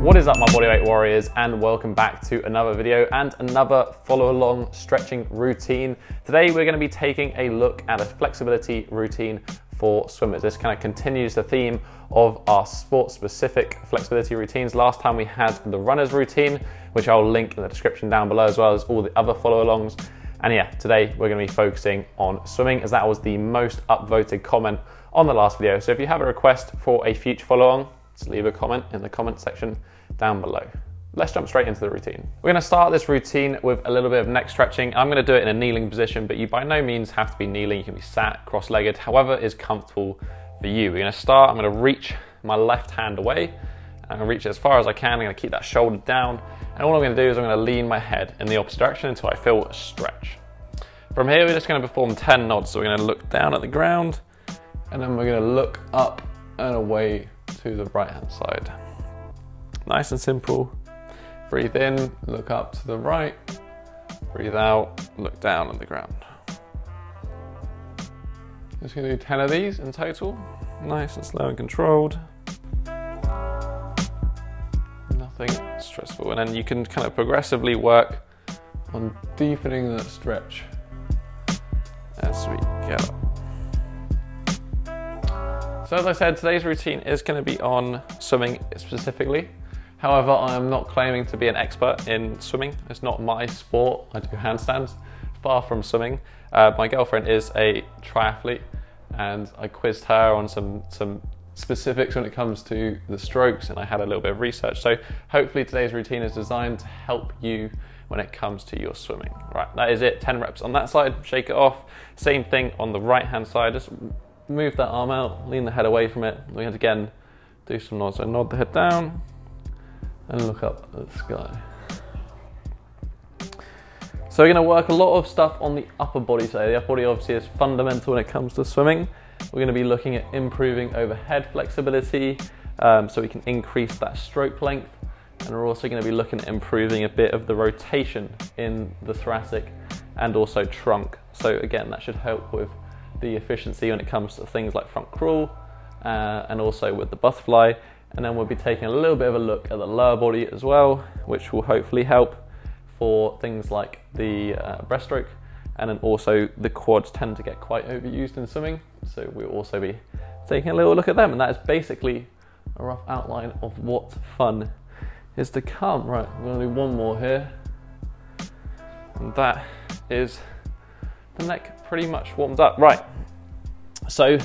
What is up, my bodyweight warriors, and welcome back to another video and another follow along stretching routine. Today we're going to be taking a look at a flexibility routine for swimmers. This kind of continues the theme of our sport specific flexibility routines. Last time we had the runner's routine, which I'll link in the description down below, as well as all the other follow alongs. And yeah, today we're going to be focusing on swimming, as that was the most upvoted comment on the last video. So if you have a request for a future follow along, leave a comment in the comment section down below. Let's jump straight into the routine. We're going to start this routine with a little bit of neck stretching. I'm going to do it in a kneeling position, but you by no means have to be kneeling. You can be sat, cross-legged, however is comfortable for you. We're going to start, I'm going to reach my left hand away. I'm going to reach it as far as I can. I'm going to keep that shoulder down. And all I'm going to do is I'm going to lean my head in the opposite direction until I feel a stretch. From here, we're just going to perform 10 nods. So we're going to look down at the ground, and then we're going to look up and away to the right hand side. Nice and simple. Breathe in, look up to the right. Breathe out, look down on the ground. Just gonna do 10 of these in total. Nice and slow and controlled. Nothing stressful. And then you can kind of progressively work on deepening that stretch as we get up. So as I said, today's routine is going to be on swimming specifically. However, I am not claiming to be an expert in swimming. It's not my sport. I do handstands, far from swimming. My girlfriend is a triathlete, and I quizzed her on some specifics when it comes to the strokes, and I had a little bit of research. So hopefully today's routine is designed to help you when it comes to your swimming. Right, that is it. 10 reps on that side, shake it off. Same thing on the right hand side. Just move that arm out, lean the head away from it. We had again, do some nods. So nod the head down and look up at the sky. So we're gonna work a lot of stuff on the upper body today. The upper body obviously is fundamental when it comes to swimming. We're gonna be looking at improving overhead flexibility so we can increase that stroke length. And we're also gonna be looking at improving a bit of the rotation in the thoracic and also trunk. So again, that should help with the efficiency when it comes to things like front crawl and also with the butterfly. And then we'll be taking a little bit of a look at the lower body as well, which will hopefully help for things like the breaststroke. And then also the quads tend to get quite overused in swimming, so we'll also be taking a little look at them. And that is basically a rough outline of what fun is to come. Right, I'm gonna do one more here, and that is the neck pretty much warmed up. Right, so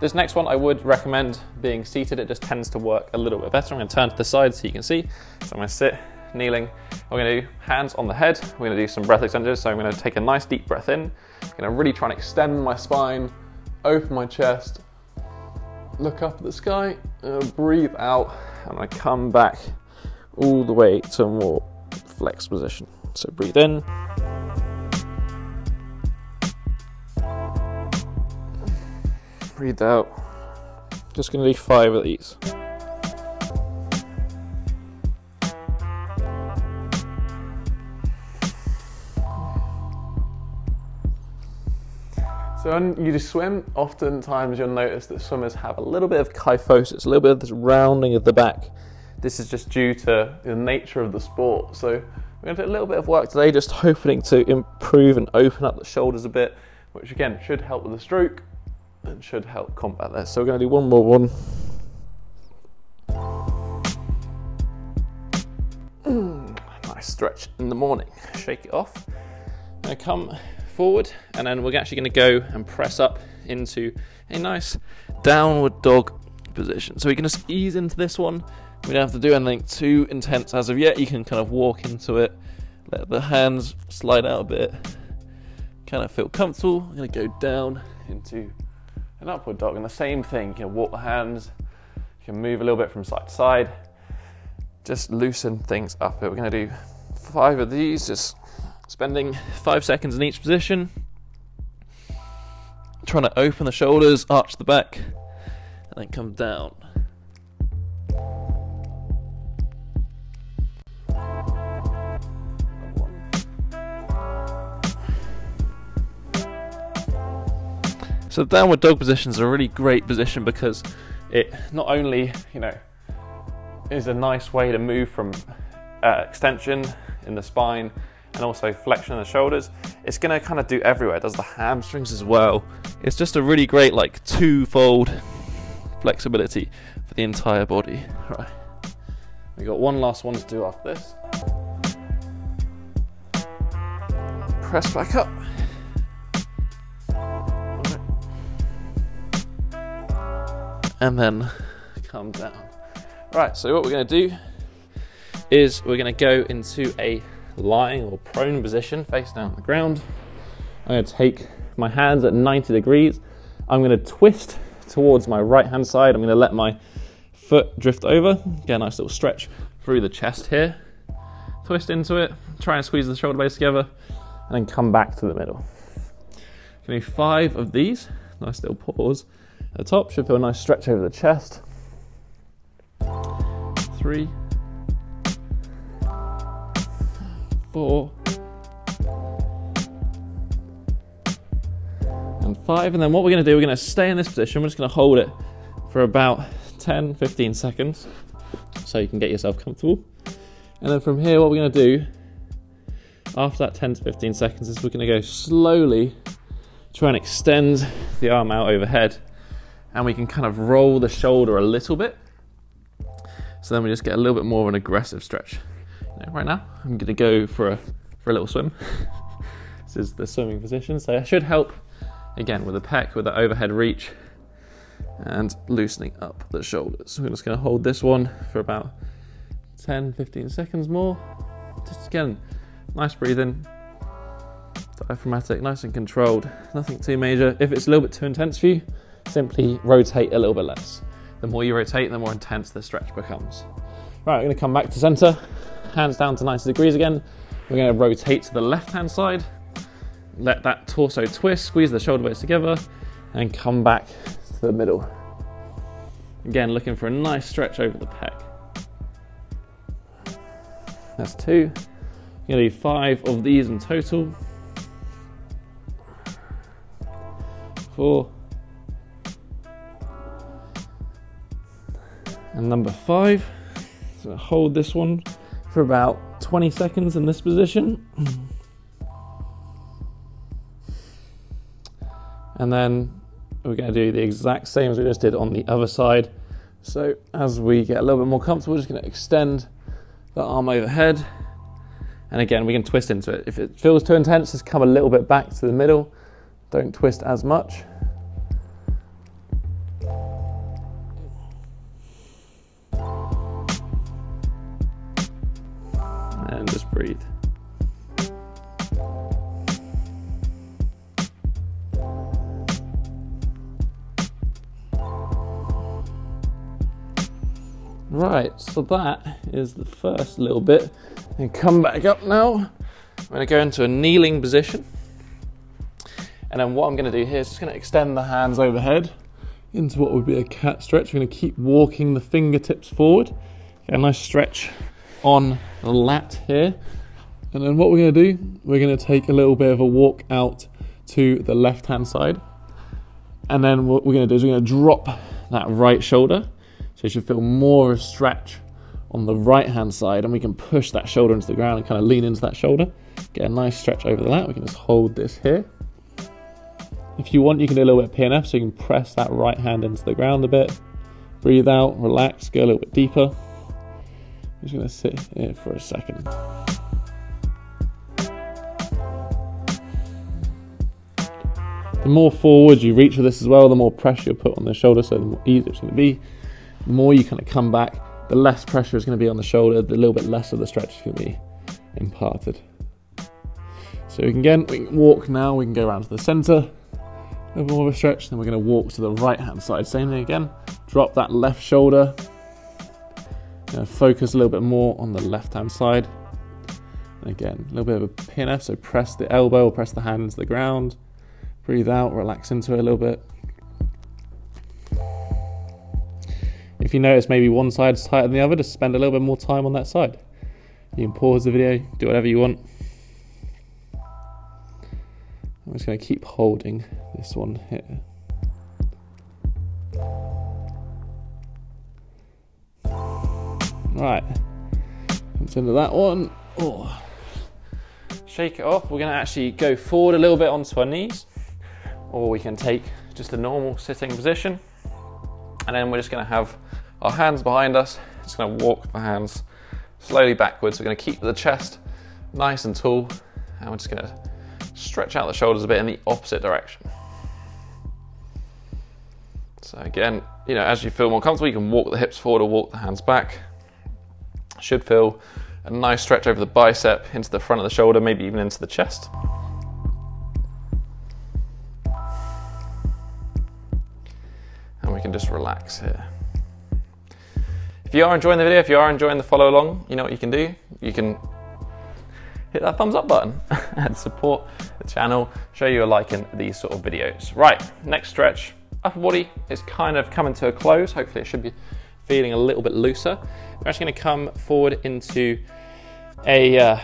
this next one I would recommend being seated. It just tends to work a little bit better. I'm going to turn to the side so you can see. So I'm going to sit kneeling. We're going to do hands on the head. We're going to do some breath extenders. So I'm going to take a nice deep breath in. I'm going to really try and extend my spine, open my chest, look up at the sky, breathe out, and I come back all the way to a more flexed position. So breathe in. Breathe out. Just going to do 5 of these. So when you just swim, oftentimes you'll notice that swimmers have a little bit of kyphosis, a little bit of this rounding of the back. This is just due to the nature of the sport. So we're going to do a little bit of work today, just hoping to improve and open up the shoulders a bit, which again should help with the stroke and should help combat that. So we're going to do one more one. Nice stretch in the morning. Shake it off. Now come forward, and then we're actually going to go and press up into a nice downward dog position. So we can just ease into this one. We don't have to do anything too intense as of yet. You can kind of walk into it, let the hands slide out a bit, kind of feel comfortable. I'm going to go down into an upward dog, and the same thing, you can walk the hands, you can move a little bit from side to side, just loosen things up. We're going to do 5 of these, just spending 5 seconds in each position, trying to open the shoulders, arch the back, and then come down. So downward dog position is a really great position because it not only, you know, is a nice way to move from extension in the spine and also flexion in the shoulders. It's gonna kind of do everywhere. It does the hamstrings as well. It's just a really great like twofold flexibility for the entire body. Right, we got one last one to do after this. Press back up. And then come down. Right, so what we're gonna do is we're gonna go into a lying or prone position, face down on the ground. I'm gonna take my hands at 90 degrees. I'm gonna twist towards my right-hand side. I'm gonna let my foot drift over. Get a nice little stretch through the chest here. Twist into it, try and squeeze the shoulder blades together, and then come back to the middle. Gonna do 5 of these, nice little pause. At the top, should feel a nice stretch over the chest. 3, 4, and 5. And then what we're gonna do, we're gonna stay in this position. We're just gonna hold it for about 10, 15 seconds so you can get yourself comfortable. And then from here, what we're gonna do after that 10 to 15 seconds is we're gonna go slowly, try and extend the arm out overhead. And we can kind of roll the shoulder a little bit. So then we just get a little bit more of an aggressive stretch. Now, right now, I'm gonna go for a little swim. This is the swimming position. So it should help, again, with the pec, with the overhead reach, and loosening up the shoulders. We're just gonna hold this one for about 10, 15 seconds more. Just again, nice breathing. Diaphragmatic, nice and controlled. Nothing too major. If it's a little bit too intense for you, simply rotate a little bit less. The more you rotate, the more intense the stretch becomes. Right, we're gonna come back to center, hands down to 90 degrees again. We're gonna rotate to the left-hand side, let that torso twist, squeeze the shoulder blades together, and come back to the middle. Again, looking for a nice stretch over the pec. That's 2. We're gonna do 5 of these in total. 4. And number 5, so I'm gonna hold this one for about 20 seconds in this position. And then we're gonna do the exact same as we just did on the other side. So as we get a little bit more comfortable, we're just gonna extend the arm overhead. And again, we can twist into it. If it feels too intense, just come a little bit back to the middle. Don't twist as much. And just breathe. Right, so that is the first little bit. And come back up now. I'm gonna go into a kneeling position. And then what I'm gonna do here is just gonna extend the hands overhead into what would be a cat stretch. We're gonna keep walking the fingertips forward. Get a nice stretch on the lat here. And then what we're gonna do, we're gonna take a little bit of a walk out to the left-hand side. And then what we're gonna do is we're gonna drop that right shoulder. So you should feel more of a stretch on the right-hand side, and we can push that shoulder into the ground and kind of lean into that shoulder. Get a nice stretch over the lat. We can just hold this here. If you want, you can do a little bit of PNF, so you can press that right hand into the ground a bit. Breathe out, relax, go a little bit deeper. I'm just gonna sit here for a second. The more forward you reach with this as well, the more pressure you put on the shoulder, so the more easier it's gonna be. The more you kind of come back, the less pressure is gonna be on the shoulder, the little bit less of the stretch is gonna be imparted. So we can walk now, we can go around to the center, a little more of a stretch, then we're gonna walk to the right-hand side. Same thing again, drop that left shoulder. Focus a little bit more on the left-hand side. And again, a little bit of a PNF, so press the elbow or press the hand into the ground. Breathe out, relax into it a little bit. If you notice maybe one side is tighter than the other, just spend a little bit more time on that side. You can pause the video, do whatever you want. I'm just gonna keep holding this one here. Right, that's the end of that one. Oh. Shake it off. We're going to actually go forward a little bit onto our knees, or we can take just a normal sitting position. And then we're just going to have our hands behind us. Just going to walk the hands slowly backwards. We're going to keep the chest nice and tall, and we're just going to stretch out the shoulders a bit in the opposite direction. So again, you know, as you feel more comfortable, you can walk the hips forward or walk the hands back. Should feel a nice stretch over the bicep, into the front of the shoulder, maybe even into the chest. And we can just relax here. If you are enjoying the video, if you are enjoying the follow along, you know what you can do. You can hit that thumbs up button and support the channel, show you're liking these sort of videos. Right, next stretch. Upper body is kind of coming to a close. Hopefully it should be feeling a little bit looser. We're actually going to come forward into a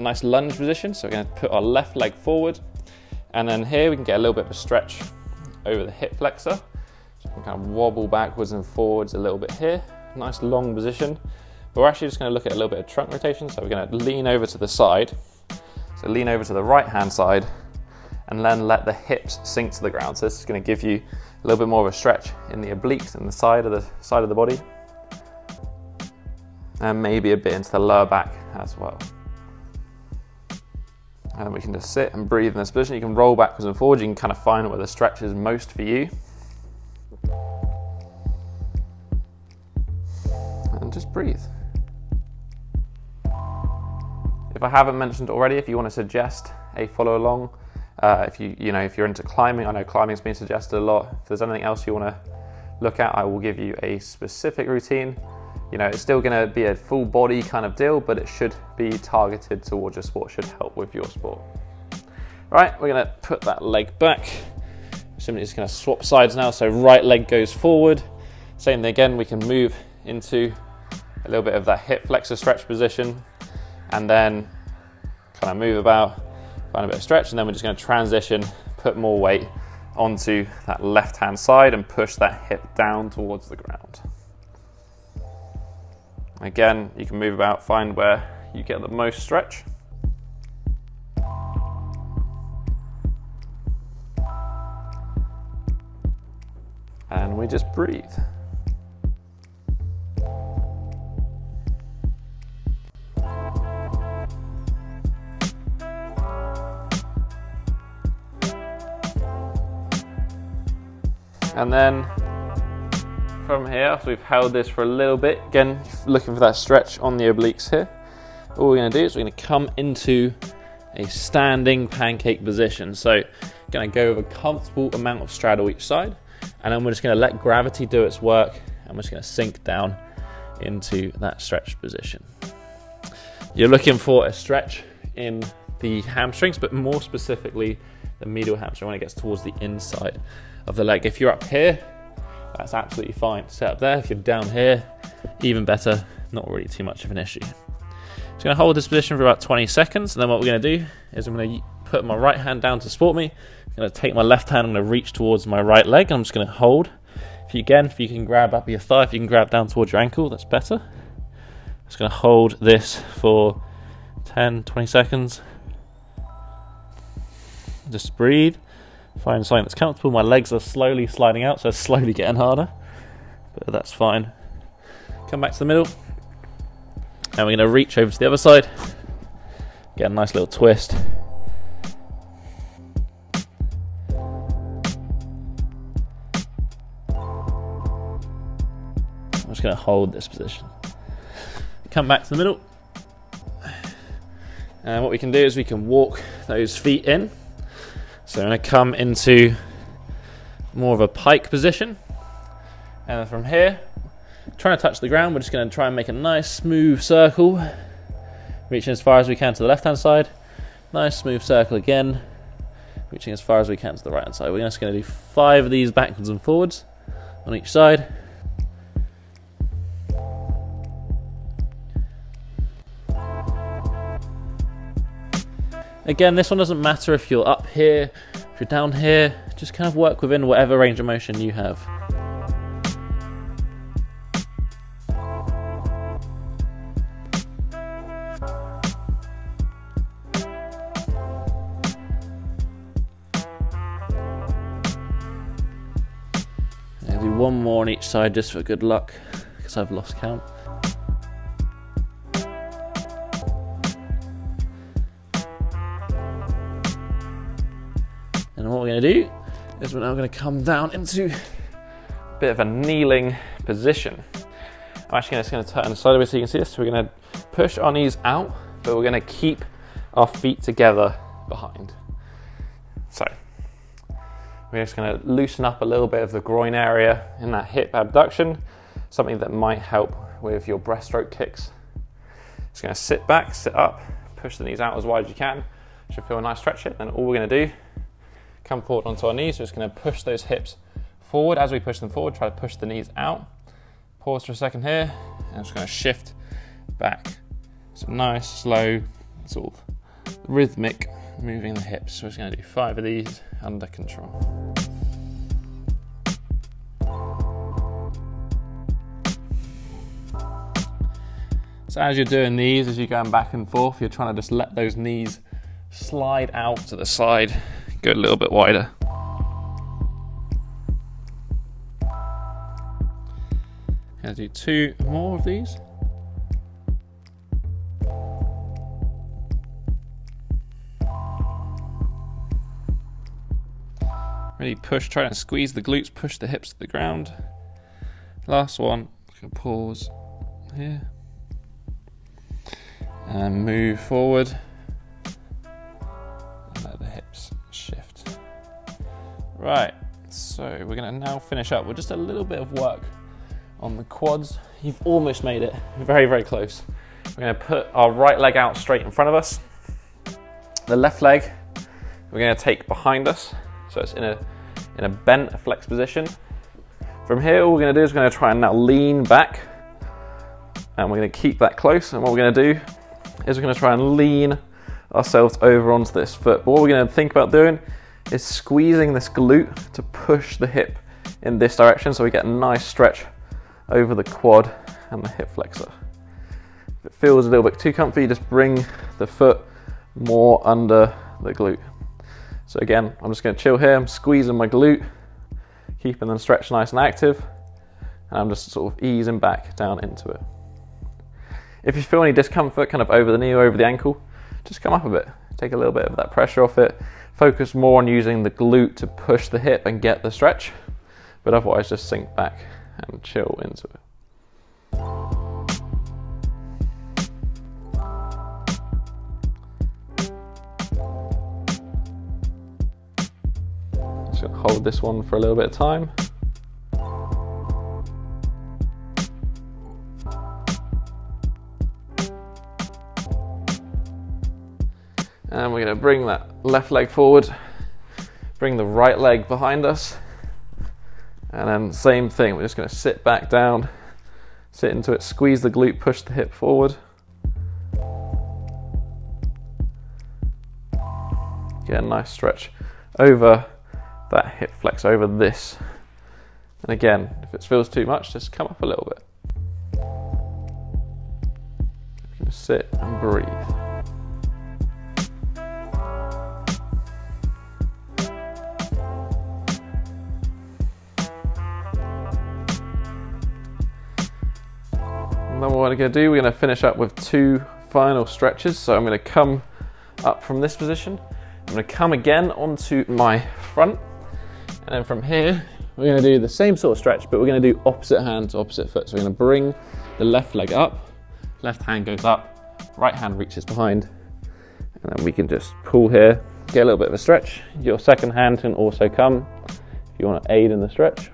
nice lunge position. So we're going to put our left leg forward, and then here we can get a little bit of a stretch over the hip flexor. So we can kind of wobble backwards and forwards a little bit here. Nice long position. But we're actually just going to look at a little bit of trunk rotation. So we're going to lean over to the side. So lean over to the right hand side, and then let the hips sink to the ground. So this is going to give you a little bit more of a stretch in the obliques and the side of the body, and maybe a bit into the lower back as well. And we can just sit and breathe in this position. You can roll backwards and forwards. You can kind of find where the stretch is most for you, and just breathe. If I haven't mentioned already, if you want to suggest a follow along. If you're into climbing, I know climbing's been suggested a lot. If there's anything else you want to look at, I will give you a specific routine. You know, it's still going to be a full body kind of deal, but it should be targeted towards your sport, should help with your sport. Right, we're going to put that leg back. Simply just going to swap sides now. So right leg goes forward. Same thing again, we can move into a little bit of that hip flexor stretch position, and then kind of move about. Find a bit of stretch, and then we're just going to transition, put more weight onto that left hand side and push that hip down towards the ground. Again, you can move about, find where you get the most stretch. And we just breathe. And then from here, after we've held this for a little bit, again, looking for that stretch on the obliques here, all we're gonna do is we're gonna come into a standing pancake position. So gonna go with a comfortable amount of straddle each side, and then we're just gonna let gravity do its work, and we're just gonna sink down into that stretch position. You're looking for a stretch in the hamstrings, but more specifically, the medial hamstring when it gets towards the inside of the leg. If you're up here, that's absolutely fine. Sit up there. If you're down here, even better. Not really too much of an issue. Just going to hold this position for about 20 seconds, and then what we're going to do is I'm going to put my right hand down to support me. I'm going to take my left hand. I'm going to reach towards my right leg. I'm just going to hold. If you can grab up your thigh, if you can grab down towards your ankle, that's better. I'm just going to hold this for 10, 20 seconds. Just breathe. Find something that's comfortable. My legs are slowly sliding out, so they're slowly getting harder, but that's fine. Come back to the middle, and we're going to reach over to the other side. Get a nice little twist. I'm just going to hold this position. Come back to the middle, and what we can do is we can walk those feet in. So I'm going to come into more of a pike position, and then from here, trying to touch the ground, we're just going to try and make a nice smooth circle, reaching as far as we can to the left hand side, nice smooth circle again, reaching as far as we can to the right hand side. We're just going to do 5 of these backwards and forwards on each side. Again, this one doesn't matter if you're up here, if you're down here, just kind of work within whatever range of motion you have. do one more on each side just for good luck, because I've lost count. And what we're going to do is we're now going to come down into a bit of a kneeling position. I'm actually just going to turn sideways so you can see this. So we're going to push our knees out, but we're going to keep our feet together behind. So we're just going to loosen up a little bit of the groin area in that hip abduction, something that might help with your breaststroke kicks. Just going to sit back, sit up, push the knees out as wide as you can. Should feel a nice stretch here. Then all we're going to do, come forward onto our knees. We're just going to push those hips forward. As we push them forward, try to push the knees out. Pause for a second here, and I'm just going to shift back. So nice, slow, sort of rhythmic moving the hips. So we're just going to do 5 of these under control. So as you're doing these, as you're going back and forth, you're trying to just let those knees slide out to the side. Go a little bit wider. I'm going to do 2 more of these. Really push, try and squeeze the glutes, push the hips to the ground. Last one, pause here. And move forward. Shift. Right, so we're going to now finish up with just a little bit of work on the quads. You've almost made it, very, very close. We're going to put our right leg out straight in front of us. The left leg we're going to take behind us, so it's in a bent, a flex position. From here, all we're going to do is we're going to try and now lean back, and we're going to keep that close. And what we're going to do is we're going to try and lean ourselves over onto this foot. But what we're going to think about doing is squeezing this glute to push the hip in this direction, so we get a nice stretch over the quad and the hip flexor. If it feels a little bit too comfy, just bring the foot more under the glute. So again, I'm just going to chill here. I'm squeezing my glute, keeping the stretch nice and active, and I'm just sort of easing back down into it. If you feel any discomfort kind of over the knee or over the ankle, just come up a bit, take a little bit of that pressure off it, focus more on using the glute to push the hip and get the stretch, but otherwise just sink back and chill into it. Just gonna hold this one for a little bit of time. And we're going to bring that left leg forward, bring the right leg behind us, and then same thing, we're just going to sit back down, sit into it, squeeze the glute, push the hip forward. Get a nice stretch over that hip flex, over this. And again, if it feels too much, just come up a little bit. We're going to sit and breathe. Then what we're going to do, we're going to finish up with 2 final stretches. So I'm going to come up from this position. I'm going to come again onto my front. And then from here, we're going to do the same sort of stretch, but we're going to do opposite hand to opposite foot. So we're going to bring the left leg up, left hand goes up, right hand reaches behind. And then we can just pull here, get a little bit of a stretch. Your second hand can also come if you want to aid in the stretch.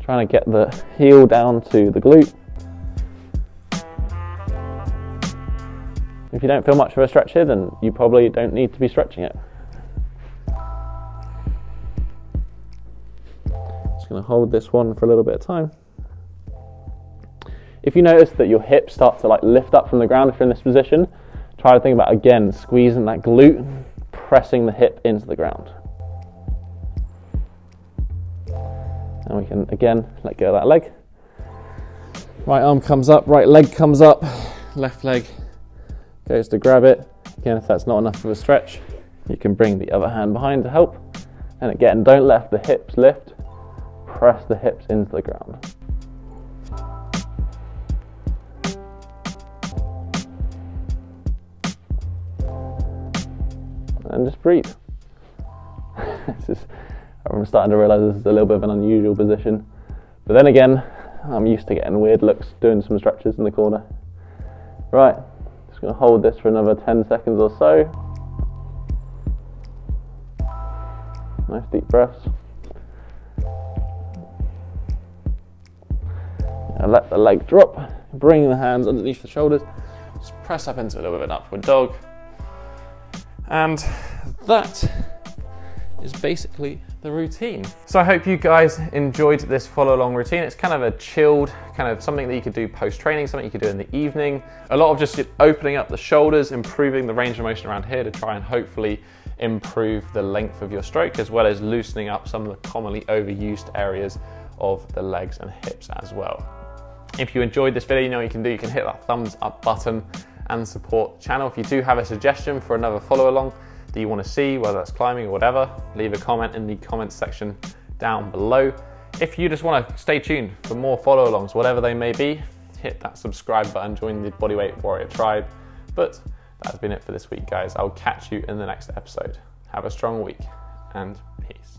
Trying to get the heel down to the glute. If you don't feel much of a stretch here, then you probably don't need to be stretching it. Just going to hold this one for a little bit of time. If you notice that your hips start to like lift up from the ground if you're in this position, try to think about again squeezing that glute, pressing the hip into the ground. And we can, again, let go of that leg. Right arm comes up, right leg comes up, left leg goes to grab it. Again, if that's not enough of a stretch, you can bring the other hand behind to help. And again, don't let the hips lift. press the hips into the ground. And just breathe. I'm starting to realise this is a little bit of an unusual position, but then again, I'm used to getting weird looks doing some stretches in the corner. Right, just going to hold this for another 10 seconds or so. Nice deep breaths. And let the leg drop, bring the hands underneath the shoulders, just press up into a little bit of an upward dog. And that is basically the routine. So I hope you guys enjoyed this follow-along routine. It's kind of a chilled, kind of something that you could do post-training, something you could do in the evening. A lot of just opening up the shoulders, improving the range of motion around here to try and hopefully improve the length of your stroke, as well as loosening up some of the commonly overused areas of the legs and hips as well. If you enjoyed this video, you know what you can do. You can hit that thumbs up button and support the channel. If you do have a suggestion for another follow-along that you want to see, whether that's climbing or whatever, leave a comment in the comments section down below. If you just want to stay tuned for more follow-alongs, whatever they may be, hit that subscribe button, join the Bodyweight Warrior Tribe. But that's been it for this week, guys. I'll catch you in the next episode. Have a strong week and peace.